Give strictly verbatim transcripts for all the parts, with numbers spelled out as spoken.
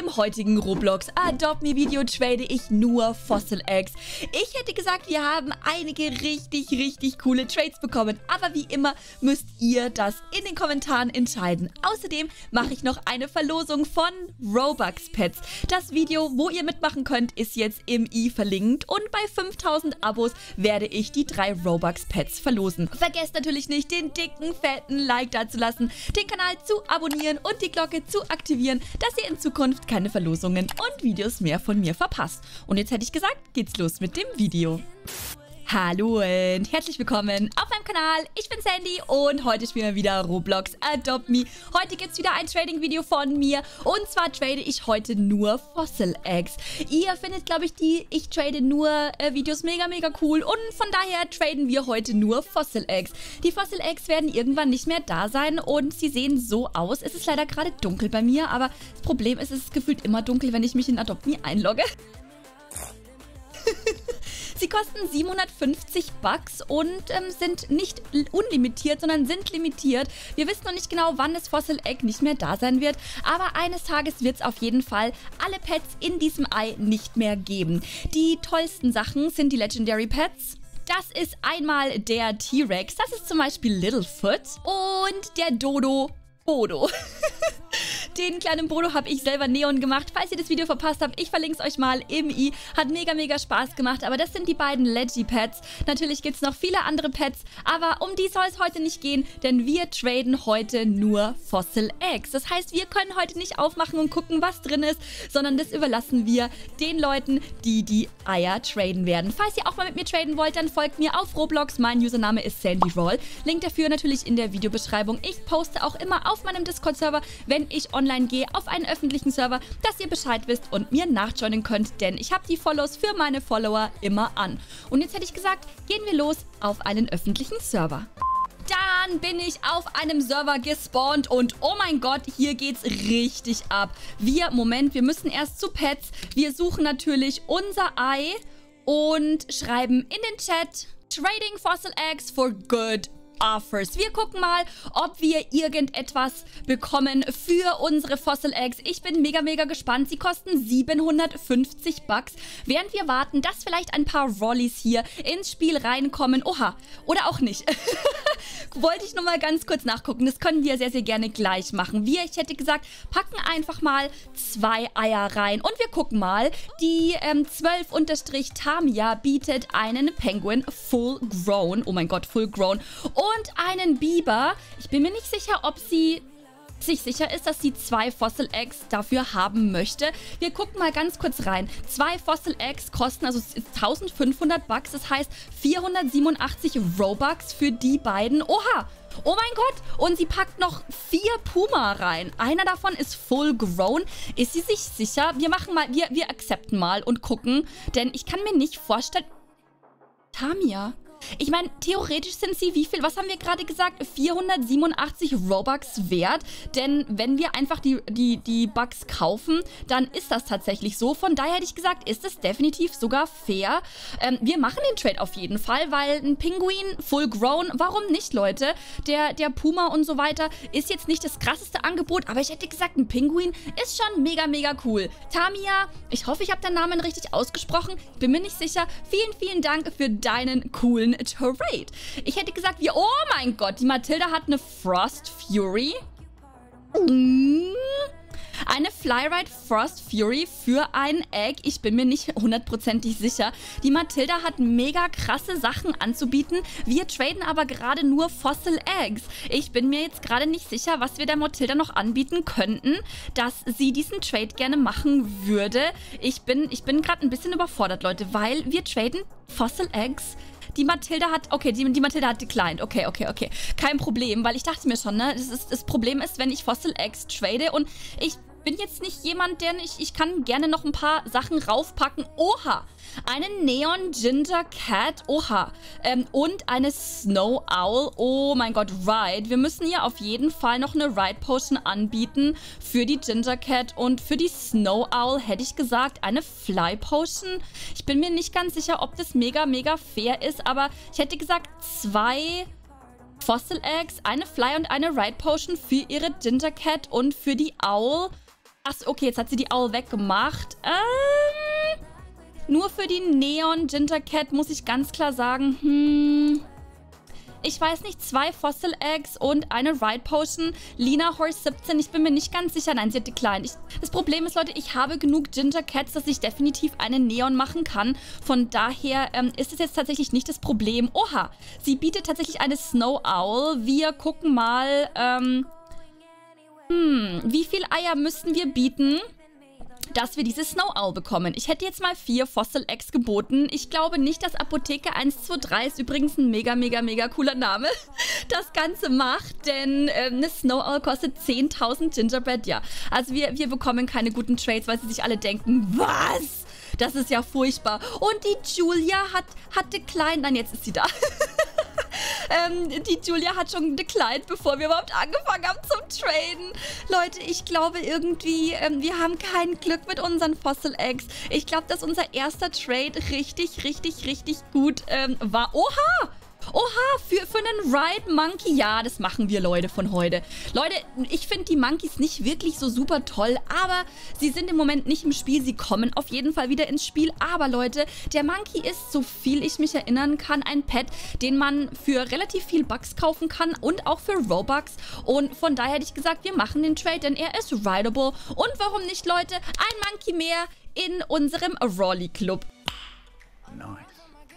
Im heutigen Roblox Adopt Me Video trade ich nur Fossil Eggs. Ich hätte gesagt, wir haben einige richtig, richtig coole Trades bekommen. Aber wie immer müsst ihr das in den Kommentaren entscheiden. Außerdem mache ich noch eine Verlosung von Robux Pets. Das Video, wo ihr mitmachen könnt, ist jetzt im i verlinkt. Und bei fünftausend Abos werde ich die drei Robux Pets verlosen. Vergesst natürlich nicht, den dicken, fetten Like da zu lassen, den Kanal zu abonnieren und die Glocke zu aktivieren, dass ihr in Zukunft keine Verlosungen und Videos mehr von mir verpasst. Und jetzt hätte ich gesagt, geht's los mit dem Video. Hallo und herzlich willkommen auf meinem Kanal. Ich bin Sandy und heute spielen wir wieder Roblox Adopt Me. Heute gibt es wieder ein Trading-Video von mir und zwar trade ich heute nur Fossil Eggs. Ihr findet, glaube ich, die Ich trade nur äh, Videos mega, mega cool und von daher traden wir heute nur Fossil Eggs. Die Fossil Eggs werden irgendwann nicht mehr da sein und sie sehen so aus. Es ist leider gerade dunkel bei mir, aber das Problem ist, es ist gefühlt immer dunkel, wenn ich mich in Adopt Me einlogge. Sie kosten siebenhundertfünfzig Bucks und ähm, sind nicht unlimitiert, sondern sind limitiert. Wir wissen noch nicht genau, wann das Fossil Egg nicht mehr da sein wird, aber eines Tages wird es auf jeden Fall alle Pets in diesem Ei nicht mehr geben. Die tollsten Sachen sind die Legendary Pets. Das ist einmal der T-Rex, das ist zum Beispiel Littlefoot und der Dodo Bodo. Den kleinen Bodo habe ich selber Neon gemacht. Falls ihr das Video verpasst habt, ich verlinke es euch mal im i. Hat mega, mega Spaß gemacht. Aber das sind die beiden Legi-Pets. Natürlich gibt es noch viele andere Pets. Aber um die soll es heute nicht gehen, denn wir traden heute nur Fossil Eggs. Das heißt, wir können heute nicht aufmachen und gucken, was drin ist, sondern das überlassen wir den Leuten, die die Eier traden werden. Falls ihr auch mal mit mir traden wollt, dann folgt mir auf Roblox. Mein Username ist SandyRoll. Link dafür natürlich in der Videobeschreibung. Ich poste auch immer auf meinem Discord-Server, wenn ich online gehe, auf einen öffentlichen Server, dass ihr Bescheid wisst und mir nachjoinen könnt, denn ich habe die Follows für meine Follower immer an. Und jetzt hätte ich gesagt, gehen wir los auf einen öffentlichen Server. Dann bin ich auf einem Server gespawnt und oh mein Gott, hier geht's richtig ab. Wir, Moment, wir müssen erst zu Pets. Wir suchen natürlich unser Ei und schreiben in den Chat Trading Fossil Eggs for Good Offers. Wir gucken mal, ob wir irgendetwas bekommen für unsere Fossil Eggs. Ich bin mega, mega gespannt. Sie kosten siebenhundertfünfzig Bucks. Während wir warten, dass vielleicht ein paar Rollies hier ins Spiel reinkommen. Oha, oder auch nicht. Wollte ich nur mal ganz kurz nachgucken. Das können wir sehr, sehr gerne gleich machen. Wir, ich hätte gesagt, packen einfach mal zwei Eier rein. Und wir gucken mal. Die ähm, zwölf Tamia bietet einen Penguin Full Grown. Oh mein Gott, Full Grown. Und Und einen Biber. Ich bin mir nicht sicher, ob sie sich sicher ist, dass sie zwei Fossil Eggs dafür haben möchte. Wir gucken mal ganz kurz rein. Zwei Fossil Eggs kosten also eintausendfünfhundert Bucks. Das heißt vierhundertsiebenundachtzig Robux für die beiden. Oha! Oh mein Gott! Und sie packt noch vier Puma rein. Einer davon ist full grown. Ist sie sich sicher? Wir machen mal, wir, wir akzepten mal und gucken. Denn ich kann mir nicht vorstellen... Tamia... Ich meine, theoretisch sind sie wie viel? Was haben wir gerade gesagt? vierhundertsiebenundachtzig Robux wert. Denn wenn wir einfach die, die, die Bucks kaufen, dann ist das tatsächlich so. Von daher hätte ich gesagt, ist es definitiv sogar fair. Ähm, wir machen den Trade auf jeden Fall, weil ein Pinguin, full grown, warum nicht, Leute? Der, der Puma und so weiter ist jetzt nicht das krasseste Angebot, aber ich hätte gesagt, ein Pinguin ist schon mega, mega cool. Tamia, ich hoffe, ich habe den Namen richtig ausgesprochen. Bin mir nicht sicher. Vielen, vielen Dank für deinen coolen Trade. Ich hätte gesagt, wir... Oh mein Gott, die Matilda hat eine Frost Fury. Mm. Eine Flyride Frost Fury für ein Egg. Ich bin mir nicht hundertprozentig sicher. Die Matilda hat mega krasse Sachen anzubieten. Wir traden aber gerade nur Fossil Eggs. Ich bin mir jetzt gerade nicht sicher, was wir der Matilda noch anbieten könnten, dass sie diesen Trade gerne machen würde. Ich bin, ich bin gerade ein bisschen überfordert, Leute, weil wir traden Fossil Eggs. Die Matilda hat, okay, die, die Matilda hat declined. Okay, okay, okay. Kein Problem, weil ich dachte mir schon, ne, das, ist, das Problem ist, wenn ich Fossil Eggs trade und ich bin jetzt nicht jemand, der nicht, ich kann gerne noch ein paar Sachen raufpacken. Oha! Einen Neon Ginger Cat, oha. Ähm, und eine Snow Owl, oh mein Gott, Ride. Wir müssen hier auf jeden Fall noch eine Ride Potion anbieten für die Ginger Cat und für die Snow Owl hätte ich gesagt eine Fly Potion. Ich bin mir nicht ganz sicher, ob das mega, mega fair ist, aber ich hätte gesagt zwei... Fossil Eggs, eine Fly und eine Ride Potion für ihre Ginger Cat und für die Owl. Ach, okay, jetzt hat sie die Owl weggemacht. Ähm, nur für die Neon Ginger Cat muss ich ganz klar sagen, hm... Ich weiß nicht, zwei Fossil Eggs und eine Ride Potion. Lina Horse siebzehn, ich bin mir nicht ganz sicher. Nein, sie hat declined. Ich, das Problem ist, Leute, ich habe genug Ginger Cats, dass ich definitiv eine Neon machen kann. Von daher ähm, ist es jetzt tatsächlich nicht das Problem. Oha, sie bietet tatsächlich eine Snow Owl. Wir gucken mal, ähm, hm, wie viele Eier müssten wir bieten, dass wir diese Snow Owl bekommen. Ich hätte jetzt mal vier Fossil Eggs geboten. Ich glaube nicht, dass Apotheke eins zwei drei ist übrigens ein mega, mega, mega cooler Name, das Ganze macht, denn äh, eine Snow Owl kostet zehntausend Gingerbread, ja. Also wir, wir bekommen keine guten Trades, weil sie sich alle denken, was? Das ist ja furchtbar. Und die Julia hat, hat declined, nein, jetzt ist sie da. Ähm, die Julia hat schon declined, bevor wir überhaupt angefangen haben zum Traden. Leute, ich glaube irgendwie, ähm, wir haben kein Glück mit unseren Fossil Eggs. Ich glaube, dass unser erster Trade richtig, richtig, richtig gut ähm, war. Oha! Oha, für, für einen Ride Monkey. Ja, das machen wir, Leute, von heute. Leute, ich finde die Monkeys nicht wirklich so super toll, aber sie sind im Moment nicht im Spiel. Sie kommen auf jeden Fall wieder ins Spiel. Aber, Leute, der Monkey ist, so viel ich mich erinnern kann, ein Pet, den man für relativ viel Bucks kaufen kann und auch für Robux. Und von daher hätte ich gesagt, wir machen den Trade, denn er ist rideable. Und warum nicht, Leute? Ein Monkey mehr in unserem Rolli Club. Nein.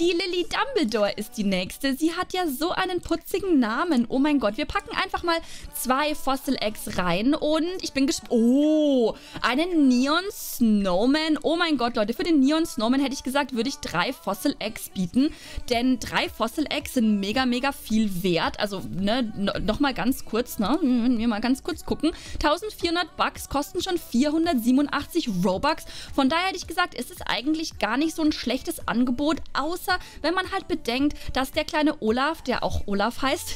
Die Lily Dumbledore ist die nächste. Sie hat ja so einen putzigen Namen. Oh mein Gott, wir packen einfach mal zwei Fossil Eggs rein und ich bin gespannt. Oh, einen Neon Snowman. Oh mein Gott, Leute, für den Neon Snowman hätte ich gesagt, würde ich drei Fossil Eggs bieten, denn drei Fossil Eggs sind mega, mega viel wert. Also, ne, nochmal ganz kurz, ne, wenn wir mal ganz kurz gucken. eintausendvierhundert Bucks kosten schon vierhundertsiebenundachtzig Robux. Von daher hätte ich gesagt, ist es eigentlich gar nicht so ein schlechtes Angebot, außer wenn man halt bedenkt, dass der kleine Olaf, der auch Olaf heißt,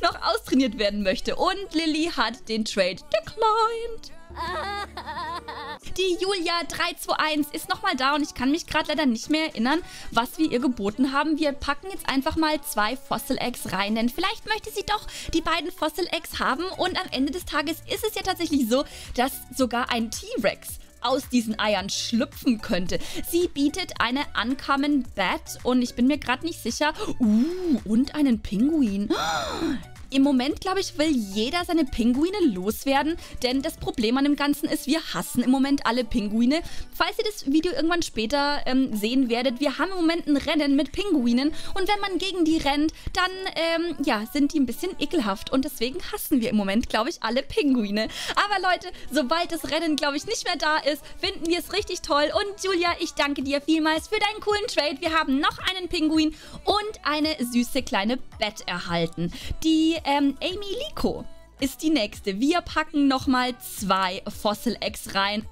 noch austrainiert werden möchte. Und Lilly hat den Trade declined. Die Julia drei zwei eins ist nochmal da und ich kann mich gerade leider nicht mehr erinnern, was wir ihr geboten haben. Wir packen jetzt einfach mal zwei Fossil Eggs rein, denn vielleicht möchte sie doch die beiden Fossil Eggs haben. Und am Ende des Tages ist es ja tatsächlich so, dass sogar ein T-Rex aus diesen Eiern schlüpfen könnte. Sie bietet eine Uncommon Bat und ich bin mir gerade nicht sicher. Uh, und einen Pinguin. Im Moment, glaube ich, will jeder seine Pinguine loswerden, denn das Problem an dem Ganzen ist, wir hassen im Moment alle Pinguine. Falls ihr das Video irgendwann später ähm, sehen werdet, wir haben im Moment ein Rennen mit Pinguinen und wenn man gegen die rennt, dann ähm, ja, sind die ein bisschen ekelhaft und deswegen hassen wir im Moment, glaube ich, alle Pinguine. Aber Leute, sobald das Rennen, glaube ich, nicht mehr da ist, finden wir es richtig toll und Julia, ich danke dir vielmals für deinen coolen Trade. Wir haben noch einen Pinguin und eine süße kleine Bat erhalten. Die Ähm, Amy Liko ist die nächste. Wir packen nochmal zwei Fossil Eggs rein.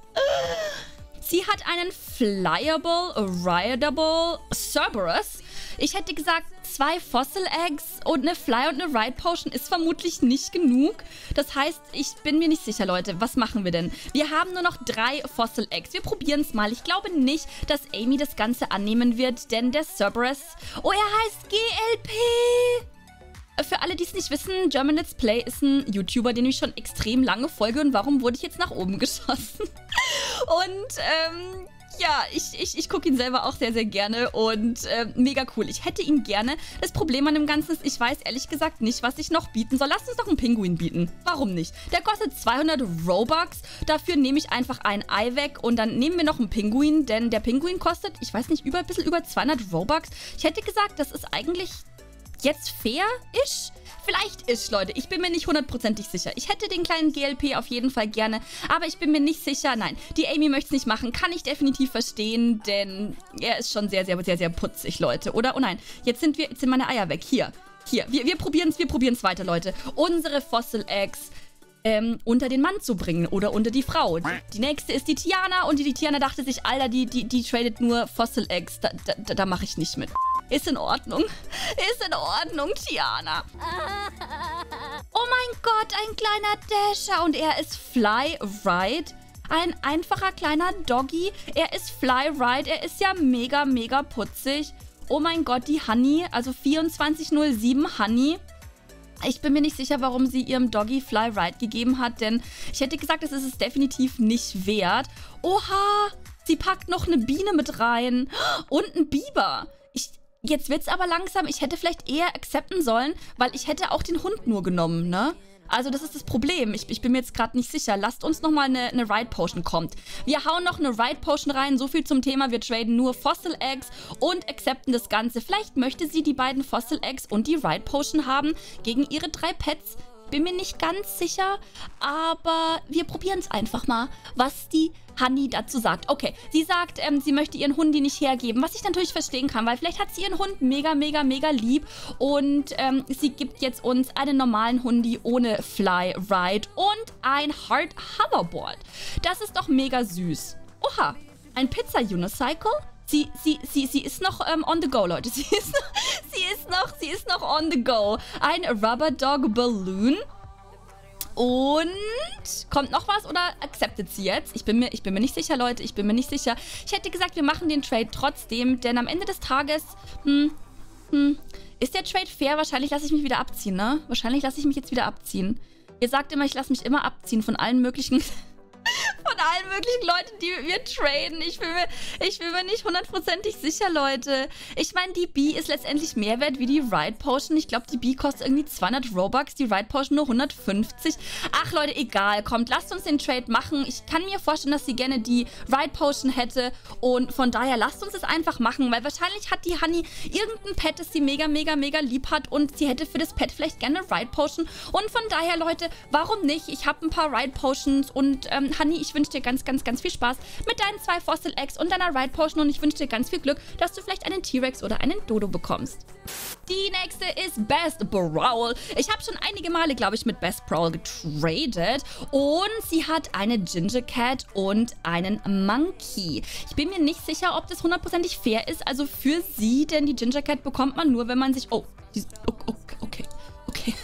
Sie hat einen Flyable, Rideable Cerberus. Ich hätte gesagt, zwei Fossil Eggs und eine Fly und eine Ride Potion ist vermutlich nicht genug. Das heißt, ich bin mir nicht sicher, Leute. Was machen wir denn? Wir haben nur noch drei Fossil Eggs. Wir probieren es mal. Ich glaube nicht, dass Amy das Ganze annehmen wird, denn der Cerberus... Oh, er heißt G L P! Für alle, die es nicht wissen, German Let's Play ist ein YouTuber, den ich schon extrem lange folge. Und warum wurde ich jetzt nach oben geschossen? Und, ähm... ja, ich, ich, ich gucke ihn selber auch sehr, sehr gerne und äh, mega cool. Ich hätte ihn gerne. Das Problem an dem Ganzen ist, ich weiß ehrlich gesagt nicht, was ich noch bieten soll. Lasst uns doch einen Pinguin bieten. Warum nicht? Der kostet zweihundert Robux. Dafür nehme ich einfach ein Ei weg und dann nehmen wir noch einen Pinguin, denn der Pinguin kostet, ich weiß nicht, über ein bisschen über zweihundert Robux. Ich hätte gesagt, das ist eigentlich... jetzt fair-ish? Vielleicht ist, Leute. Ich bin mir nicht hundertprozentig sicher. Ich hätte den kleinen G L P auf jeden Fall gerne, aber ich bin mir nicht sicher. Nein, die Amy möchte es nicht machen. Kann ich definitiv verstehen, denn er ist schon sehr, sehr, sehr, sehr putzig, Leute. Oder? Oh nein, jetzt sind, wir, jetzt sind meine Eier weg. Hier, hier. Wir, wir probieren es, wir probieren es weiter, Leute. Unsere Fossil Eggs ähm, unter den Mann zu bringen oder unter die Frau. Die, die nächste ist die Tiana und die, die Tiana dachte sich, Alter, die, die, die tradet nur Fossil Eggs. Da, da, da mache ich nicht mit. Ist in Ordnung. Ist in Ordnung, Tiana. Oh mein Gott, ein kleiner Dasher. Und er ist Fly Ride. Ein einfacher kleiner Doggy. Er ist Fly Ride. Er ist ja mega, mega putzig. Oh mein Gott, die Honey. Also vierundzwanzig null sieben Honey. Ich bin mir nicht sicher, warum sie ihrem Doggy Fly Ride gegeben hat, denn ich hätte gesagt, das ist es definitiv nicht wert. Oha, sie packt noch eine Biene mit rein und einen Biber. Ich, jetzt wird's aber langsam, ich hätte vielleicht eher akzeptieren sollen, weil ich hätte auch den Hund nur genommen, ne? Also das ist das Problem. Ich, ich bin mir jetzt gerade nicht sicher. Lasst uns nochmal eine, eine Ride Potion kommt. Wir hauen noch eine Ride Potion rein. So viel zum Thema. Wir traden nur Fossil Eggs und accepten das Ganze. Vielleicht möchte sie die beiden Fossil Eggs und die Ride Potion haben gegen ihre drei Pets. Bin mir nicht ganz sicher, aber wir probieren es einfach mal, was die Honey dazu sagt. Okay, sie sagt, ähm, sie möchte ihren Hundi nicht hergeben, was ich natürlich verstehen kann, weil vielleicht hat sie ihren Hund mega, mega, mega lieb und ähm, sie gibt jetzt uns einen normalen Hundi ohne Fly Ride und ein Hard Hoverboard. Das ist doch mega süß. Oha, ein Pizza-Unicycle? Sie, sie, sie, sie ist noch ähm, on the go, Leute. Sie ist noch, sie ist noch, sie ist noch on the go. Ein Rubber Dog Balloon. Und kommt noch was oder acceptet sie jetzt? Ich bin, mir, ich bin mir nicht sicher, Leute. Ich bin mir nicht sicher. Ich hätte gesagt, wir machen den Trade trotzdem, denn am Ende des Tages, hm, hm, ist der Trade fair? Wahrscheinlich lasse ich mich wieder abziehen, ne? Wahrscheinlich lasse ich mich jetzt wieder abziehen. Ihr sagt immer, ich lasse mich immer abziehen von allen möglichen... Von allen möglichen Leuten, die mit mir traden. Ich bin mir, ich bin mir nicht hundertprozentig sicher, Leute. Ich meine, die Bee ist letztendlich mehr wert wie die Ride Potion. Ich glaube, die Bee kostet irgendwie zweihundert Robux, die Ride Potion nur hundertfünfzig. Ach, Leute, egal. Kommt, lasst uns den Trade machen. Ich kann mir vorstellen, dass sie gerne die Ride Potion hätte. Und von daher, lasst uns es einfach machen. Weil wahrscheinlich hat die Honey irgendein Pet, das sie mega, mega, mega lieb hat. Und sie hätte für das Pet vielleicht gerne Ride Potion. Und von daher, Leute, warum nicht? Ich habe ein paar Ride Potions und ähm, Honey, ich wünsche dir ganz, ganz, ganz viel Spaß mit deinen zwei Fossil Eggs und deiner Ride Potion und ich wünsche dir ganz viel Glück, dass du vielleicht einen T-Rex oder einen Dodo bekommst. Die nächste ist Best Prowl. Ich habe schon einige Male, glaube ich, mit Best Prowl getradet und sie hat eine Ginger Cat und einen Monkey. Ich bin mir nicht sicher, ob das hundertprozentig fair ist, also für sie, denn die Ginger Cat bekommt man nur, wenn man sich... Oh, die, okay, okay, okay.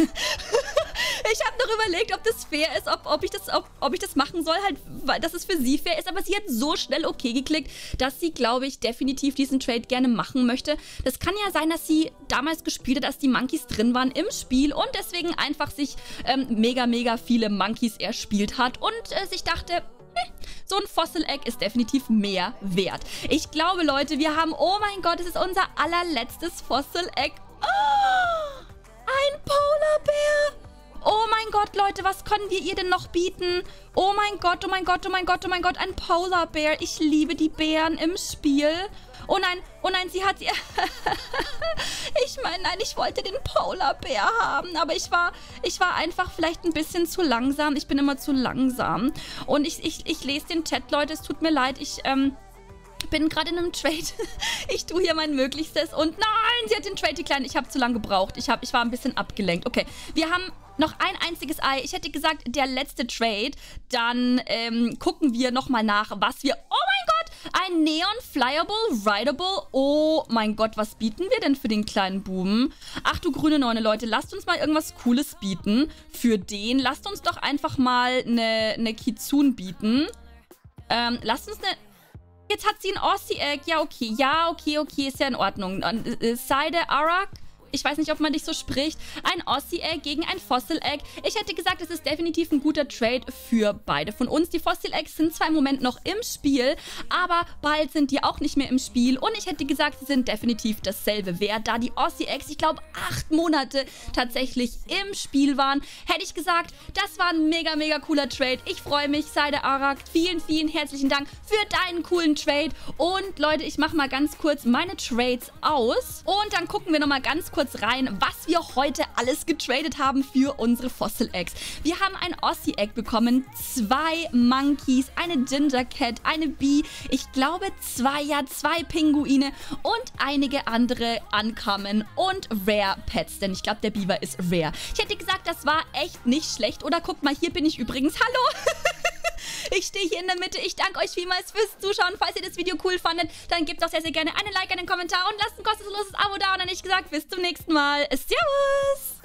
Ich habe noch überlegt, ob das fair ist, ob, ob, ich das, ob, ob ich das machen soll, halt, weil das es für sie fair ist. Aber sie hat so schnell okay geklickt, dass sie, glaube ich, definitiv diesen Trade gerne machen möchte. Das kann ja sein, dass sie damals gespielt hat, dass die Monkeys drin waren im Spiel und deswegen einfach sich ähm, mega, mega viele Monkeys erspielt hat und äh, sich dachte... So ein Fossil Egg ist definitiv mehr wert. Ich glaube, Leute, wir haben... Oh mein Gott, es ist unser allerletztes Fossil Egg. Oh, ein Polarbär! Oh mein Gott, Leute, was können wir ihr denn noch bieten? Oh mein Gott, oh mein Gott, oh mein Gott, oh mein Gott, ein Polar Bear. Ich liebe die Bären im Spiel. Oh nein, oh nein, sie hat... Ich meine, nein, ich wollte den Polar Bear haben, aber ich war, ich war einfach vielleicht ein bisschen zu langsam. Ich bin immer zu langsam. Und ich, ich, ich lese den Chat, Leute, es tut mir leid, ich... Ähm Ich bin gerade in einem Trade. Ich tue hier mein Möglichstes. Und nein, sie hat den Trade declined. Ich habe zu lange gebraucht. Ich, hab, ich war ein bisschen abgelenkt. Okay, wir haben noch ein einziges Ei. Ich hätte gesagt, der letzte Trade. Dann ähm, gucken wir nochmal nach, was wir... Oh mein Gott, ein Neon Flyable, Rideable. Oh mein Gott, was bieten wir denn für den kleinen Buben? Ach du grüne Neune, Leute. Lasst uns mal irgendwas Cooles bieten für den. Lasst uns doch einfach mal eine, eine Kitsune bieten. Ähm, lasst uns eine... Jetzt hat sie ein Aussie-Egg. Ja, okay. Ja, okay, okay. Ist ja in Ordnung. Seide Arak. Ich weiß nicht, ob man dich so spricht. Ein Aussie-Egg gegen ein Fossil-Egg. Ich hätte gesagt, es ist definitiv ein guter Trade für beide von uns. Die Fossil-Eggs sind zwar im Moment noch im Spiel, aber bald sind die auch nicht mehr im Spiel. Und ich hätte gesagt, sie sind definitiv dasselbe wert. Da die Aussie-Eggs, ich glaube, acht Monate tatsächlich im Spiel waren, hätte ich gesagt, das war ein mega, mega cooler Trade. Ich freue mich, Seide Arak. Vielen, vielen herzlichen Dank für deinen coolen Trade. Und Leute, ich mache mal ganz kurz meine Trades aus. Und dann gucken wir nochmal ganz kurz rein, was wir heute alles getradet haben für unsere Fossil Eggs. Wir haben ein Aussie Egg bekommen, zwei Monkeys, eine Ginger Cat, eine Bee, ich glaube zwei, ja, zwei Pinguine und einige andere Uncommon und Rare Pets, denn ich glaube, der Beaver ist Rare. Ich hätte gesagt, das war echt nicht schlecht. Oder guck mal, hier bin ich übrigens. Hallo! Ich stehe hier in der Mitte. Ich danke euch vielmals fürs Zuschauen. Falls ihr das Video cool fandet, dann gebt doch sehr, sehr gerne einen Like, einen Kommentar und lasst ein kostenloses Abo da. Und dann hätte ich gesagt, bis zum nächsten Mal. Servus!